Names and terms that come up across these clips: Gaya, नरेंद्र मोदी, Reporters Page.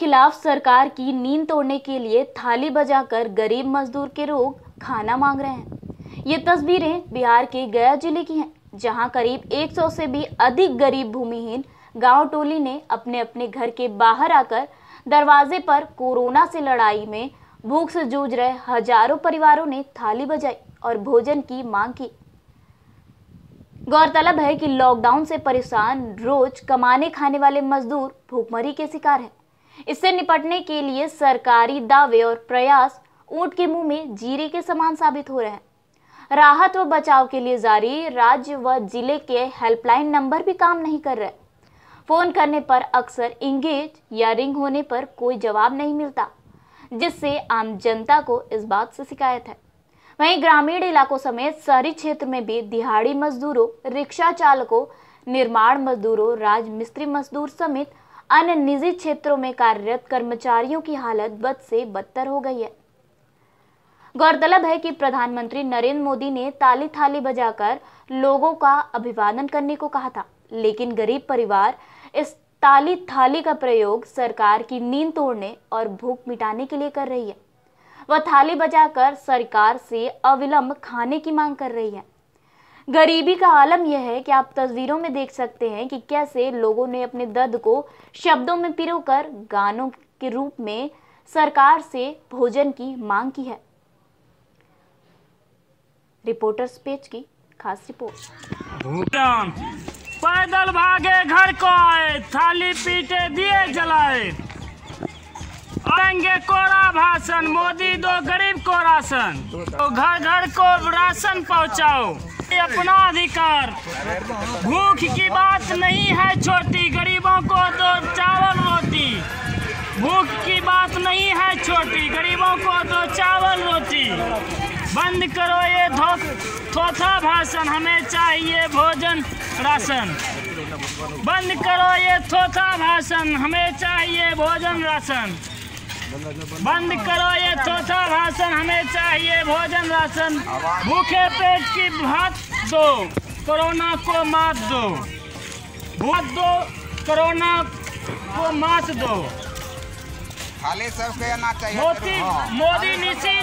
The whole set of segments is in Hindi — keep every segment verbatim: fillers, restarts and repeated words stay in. खिलाफ सरकार की नींद तोड़ने के लिए थाली बजाकर गरीब मजदूर के लोग खाना मांग रहे हैं। ये तस्वीरें बिहार के गया जिले की हैं, जहां करीब एक सौ से भी अधिक गरीब भूमिहीन गांव टोली ने अपने अपने घर के बाहर आकर दरवाजे पर कोरोना से लड़ाई में भूख से जूझ रहे हजारों परिवारों ने थाली बजाई और भोजन की मांग की। गौरतलब है कि लॉकडाउन से परेशान रोज कमाने खाने वाले मजदूर भूखमरी के शिकार हैं। इससे निपटने के लिए सरकारी दावे और प्रयास ऊंट के मुंह में जीरे के समान साबित हो रहे हैं। राहत व बचाव के लिए जारी राज्य व जिले के हेल्पलाइन नंबर भी काम नहीं कर रहे। फोन करने पर अक्सर इंगेज या रिंग होने पर कोई जवाब नहीं मिलता, जिससे आम जनता को इस बात से शिकायत है। वहीं ग्रामीण इलाकों समेत शहरी क्षेत्र में भी दिहाड़ी मजदूरों, रिक्शा चालकों, निर्माण मजदूरों, राजमिस्त्री मजदूर समेत अन्य निजी क्षेत्रों में कार्यरत कर्मचारियों की हालत बद से बदतर हो गई है। गौरतलब है कि प्रधानमंत्री नरेंद्र मोदी ने ताली थाली बजाकर लोगों का अभिवादन करने को कहा था, लेकिन गरीब परिवार इस ताली थाली का प्रयोग सरकार की नींद तोड़ने और भूख मिटाने के लिए कर रही है। वह थाली बजाकर सरकार से अविलंब खाने की मांग कर रही है। गरीबी का आलम यह है कि आप तस्वीरों में देख सकते हैं कि कैसे लोगों ने अपने दर्द को शब्दों में पिरोकर गानों के रूप में सरकार से भोजन की मांग की है। रिपोर्टर्स पेज की खास रिपोर्ट। पैदल भागे घर को आए, थाली पीटे दिए जलाए, आएंगे कोरा भाषण, मोदी दो गरीब को राशन, तो घर घर को राशन पहुंचाओ, अपना अधिकार। भूख की बात नहीं है छोटी, गरीबों को दो चावल रोटी। भूख की बात नहीं है छोटी, गरीबों को दो चावल रोटी। बंद करो ये थोथा भाषण, हमें चाहिए भोजन राशन। बंद करो ये थोथा भाषण, हमें चाहिए भोजन राशन। बंद करो ये थोथा भाषण, हमें चाहिए भोजन राशन। भूखे पेट की भात दो, कोरोना को मात दो। भात दो, कोरोना को मात दो। मोदी मोदी नीति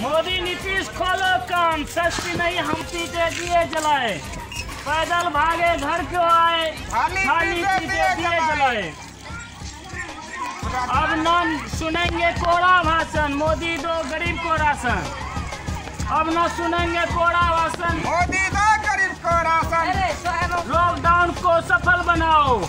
मोदी नीतीश खोलो काम, सस्ती नहीं हम पीटे दिए जलाए, पैदल भागे घर क्यों आए, खाली पीटे दिए जलाए। अब न सुनेंगे कोरा भाषण, मोदी दो गरीब को राशन। अब न सुनेंगे कोरा भाषण, मोदी दो गरीब को राशन। लॉकडाउन को सफल बनाओ।